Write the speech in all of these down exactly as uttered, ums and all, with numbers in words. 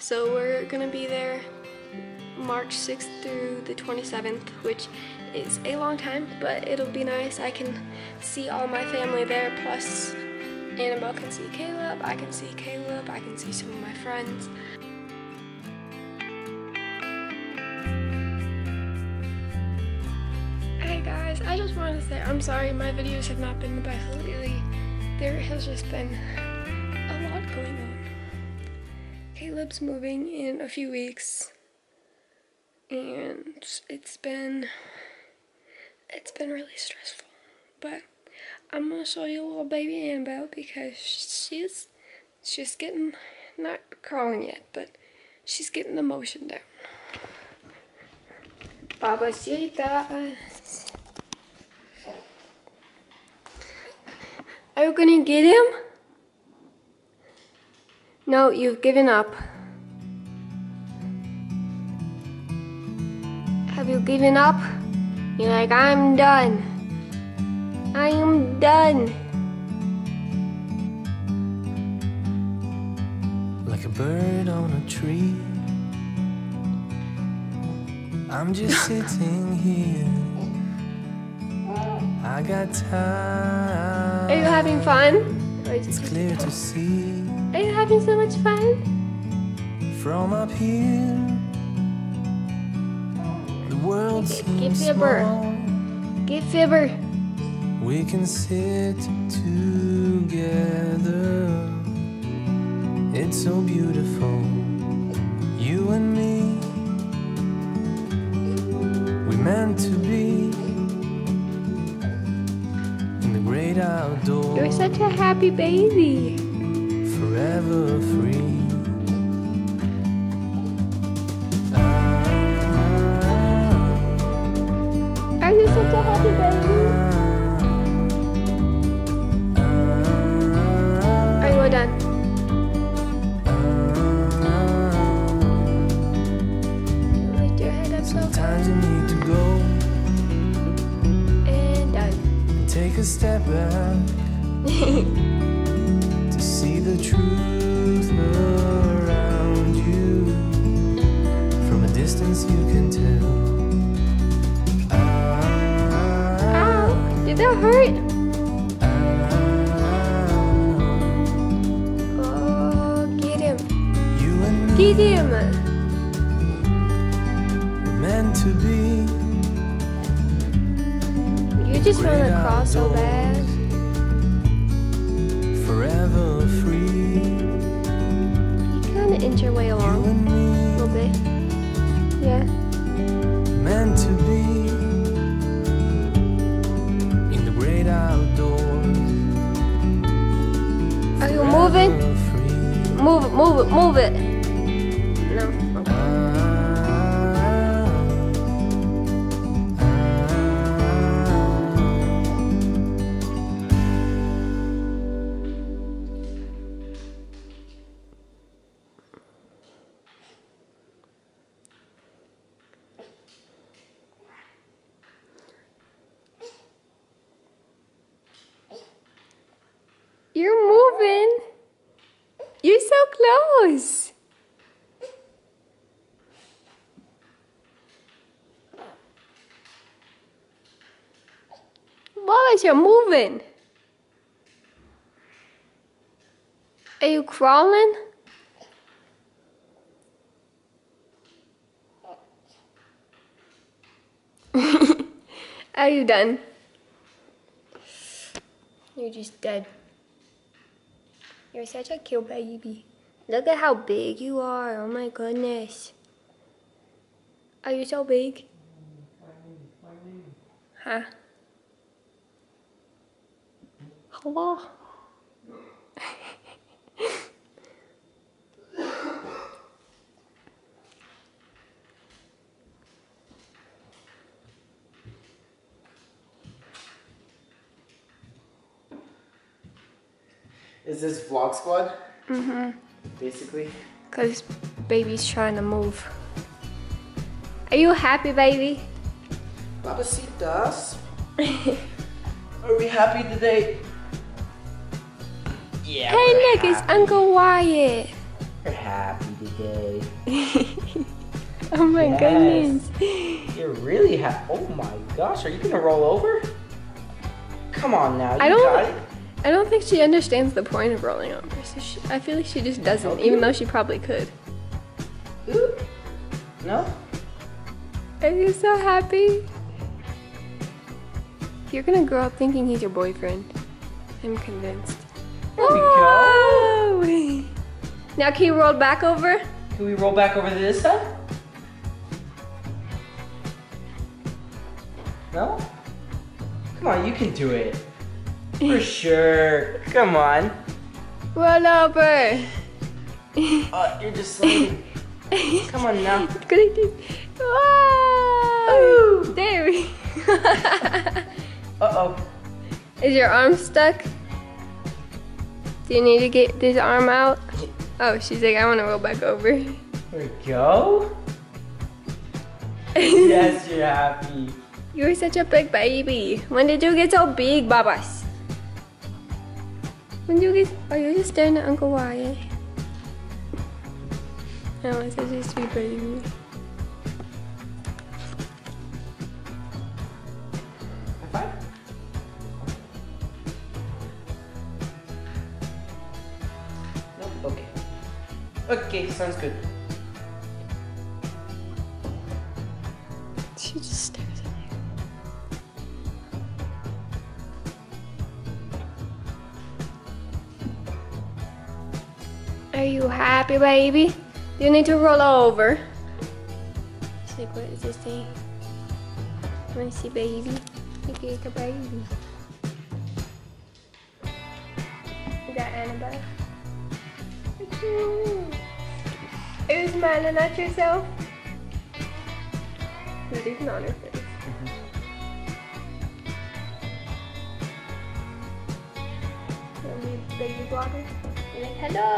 So we're gonna be there March sixth through the twenty-seventh, which is a long time, but it'll be nice. I can see all my family there, plus Annabelle can see Caleb, I can see Caleb, I can see some of my friends. Hey guys, I just wanted to say I'm sorry my videos have not been the best lately. There has just been a lot going on. Caleb's moving in a few weeks, and it's been it's been really stressful, but I'm gonna show you little baby Annabelle because she's she's getting, not crawling yet, but she's getting the motion down. Babacitas, are you gonna get him? No, you've given up. Have you given up? You're like, I'm done. I am done. Like a bird on a tree, I'm just sitting here. I got time. Are you having fun? It's clear to see. Are you having so much fun? From up here, world give fibber. Give fibber. We can sit together. It's so beautiful, you and me. We meant to be in the great outdoors. You're such a happy baby. Forever free. Sometimes you need to go and done. Take a step back to see the truth around you. From a distance, you can tell. Ah, ow, did that hurt? Oh, get him! You and me. Get him! To be. You just want to crawl so bad. Forever free. You kind of inch your way along a little bit. Yeah. Meant to be in the great outdoors. Are you moving? Move it, move it, move it. No. Okay. You're moving. You're so close. Boys, you're moving. Are you crawling? Are you done? You're just dead. You're such a cute baby. Look at how big you are. Oh my goodness. Are you so big? Huh? Hello? Is this vlog squad? Mm-hmm. Basically. Because baby's trying to move. Are you happy, baby? Babacitas. Are we happy today? Yeah. Hey, look, it's Uncle Wyatt. We're happy today. today. Oh my yes. goodness. You're really ha- oh my gosh, are you gonna roll over? Come on now, you I don't, got it. I don't think she understands the point of rolling over, so she, I feel like she just doesn't, even you? though she probably could. Ooh. No? Are you so happy? You're gonna grow up thinking he's your boyfriend. I'm convinced. There oh! we go. Now can you roll back over? Can we roll back over to this side? No? Come on, you can do it. For sure. Come on. Roll over. Oh, you're just sliding. Come on now. Oh, Ooh. There we go. Uh-oh. Is your arm stuck? Do you need to get this arm out? Oh, she's like, I want to roll back over. There we go. Yes, you're happy. You're such a big baby. When did you get so big, Babas? When did you get... Oh, you're just staring at Uncle Wyatt. I want such a sweet baby. Okay, sounds good. She just stares at me. Are you happy, baby? You need to roll over. She's like, what is this thing? I want to see baby. Look at the baby. We got Annabelle. Look. Are you smiling at yourself? You're leaving on her face. Mm-hmm. Baby blogger. You're like, hello!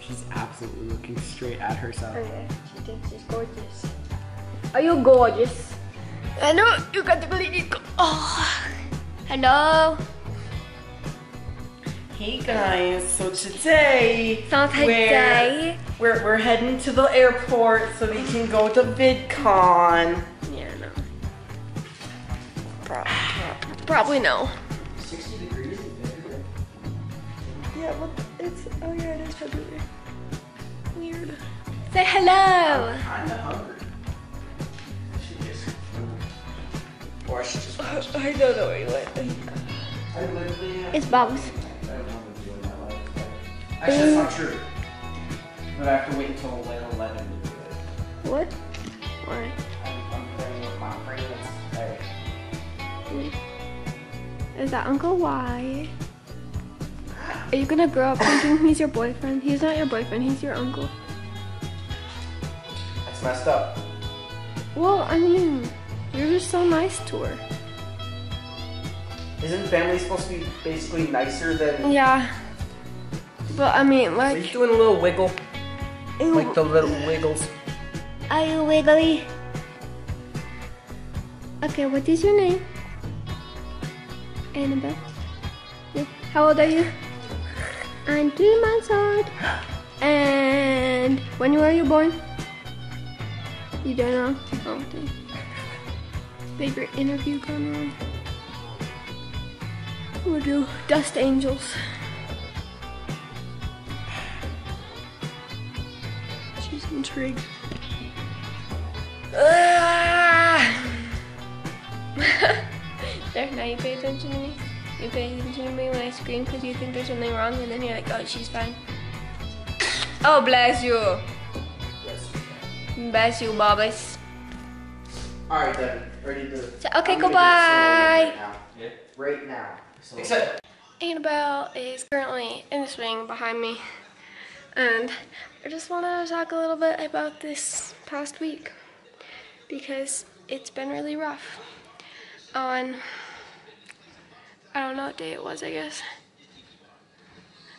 She's absolutely looking straight at herself. Okay, she thinks she's gorgeous. Are you gorgeous? I know, you got the ability to go. Oh! Hello! Hey guys, so today, so today. We're, we're, we're heading to the airport so we can go to VidCon. Yeah, no. Probably, probably. probably no. sixty degrees in February. Yeah, well, it's, oh yeah, it is February. Weird. Say hello! I'm kinda hungry. She just, or she just watched. I don't know where you went. It's Bob's. Actually, that's not true. But I have to wait until eleven to do it. What? Why? I'm playing with my friends. Alright. Is that Uncle Wyatt? Are you gonna grow up thinking he's your boyfriend? He's not your boyfriend, he's your uncle. That's messed up. Well, I mean, you're just so nice to her. Isn't family supposed to be basically nicer than... Yeah. But I mean, like. Are you doing a little wiggle? Ew. Like the little wiggles. Are you wiggly? Okay, what is your name? Annabelle. Yeah. How old are you? I'm three months old. And when were you born? You don't know? Oh, okay. Favorite interview going on? We'll do Dust Angels. Intrigued. Ah! There, now you pay attention to me. You pay attention to me when I scream because you think there's something wrong, and then you're like, oh, she's fine. Oh, bless you. Bless you, bless you, Bobbies. Alright, then. Ready to. So, okay, goodbye. Right now. Right now. So, except. Annabelle is currently in the swing behind me. And I just want to talk a little bit about this past week because it's been really rough. On, I don't know what day it was, I guess.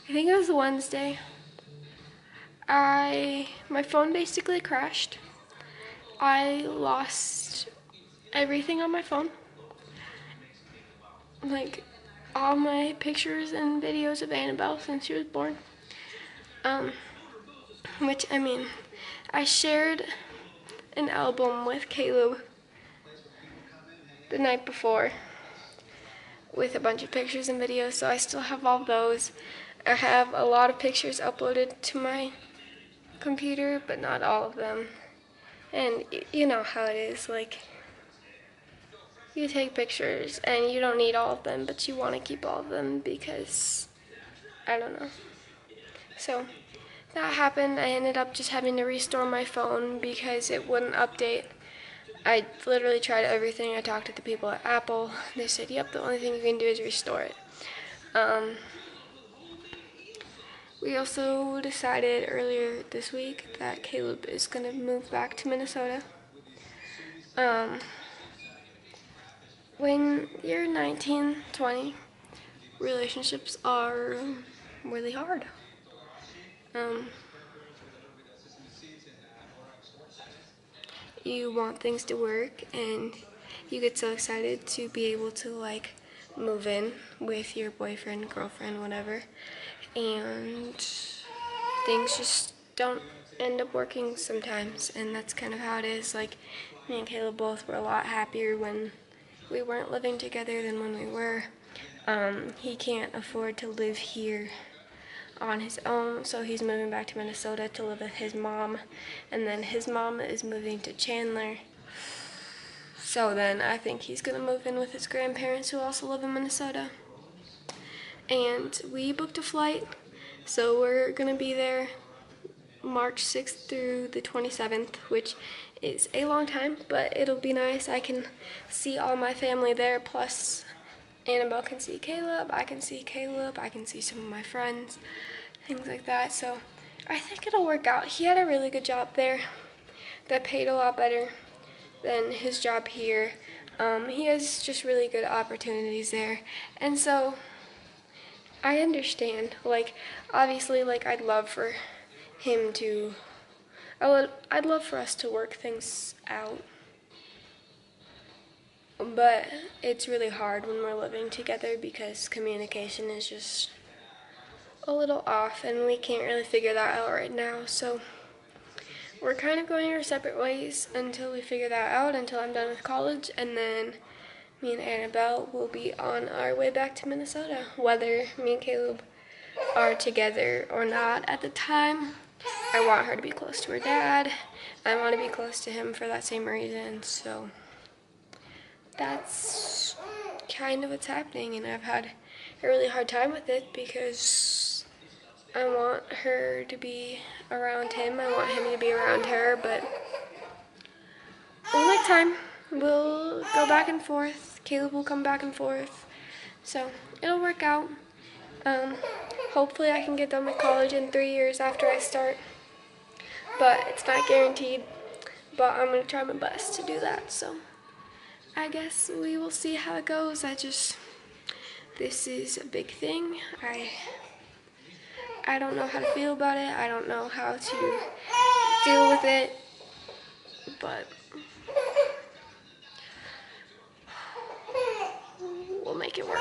I think it was Wednesday. I, my phone basically crashed. I lost everything on my phone. Like all my pictures and videos of Annabelle since she was born. Um, which, I mean, I shared an album with Caleb the night before with a bunch of pictures and videos, so I still have all those. I have a lot of pictures uploaded to my computer, but not all of them. And you know how it is, like, you take pictures and you don't need all of them, but you want to keep all of them because, I don't know. So that happened. I ended up just having to restore my phone because it wouldn't update. I literally tried everything. I talked to the people at Apple. They said, yep, the only thing you can do is restore it. Um, we also decided earlier this week that Caleb is going to move back to Minnesota. Um, when you're nineteen, twenty, relationships are really hard. Um, you want things to work, and you get so excited to be able to, like, move in with your boyfriend, girlfriend, whatever, and things just don't end up working sometimes, and that's kind of how it is. Like, me and Caleb both were a lot happier when we weren't living together than when we were. Um, he can't afford to live here on his own, so he's moving back to Minnesota to live with his mom, and then his mom is moving to Chandler. So then I think he's gonna move in with his grandparents, who also live in Minnesota. And we booked a flight, so we're gonna be there March sixth through the twenty-seventh, which is a long time, but it'll be nice. I can see all my family there, plus Annabelle can see Caleb, I can see Caleb, I can see some of my friends, things like that. So I think it'll work out. He had a really good job there that paid a lot better than his job here. Um, he has just really good opportunities there. And so I understand, like, obviously, like, I'd love for him to, I would, I'd love for us to work things out. But it's really hard when we're living together because communication is just a little off, and we can't really figure that out right now. So we're kind of going our separate ways until we figure that out, until I'm done with college, and then me and Annabelle will be on our way back to Minnesota, whether me and Caleb are together or not at the time. I want her to be close to her dad. I want to be close to him for that same reason, so that's kind of what's happening, and I've had a really hard time with it because I want her to be around him, I want him to be around her, but we'll make time. We'll go back and forth. Caleb will come back and forth, so it'll work out. Um, hopefully I can get done with college in three years after I start, but it's not guaranteed, but I'm going to try my best to do that, so I guess we will see how it goes. I just, this is a big thing. I I don't know how to feel about it. I don't know how to deal with it, but we'll make it work.